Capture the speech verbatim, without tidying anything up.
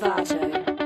Vato.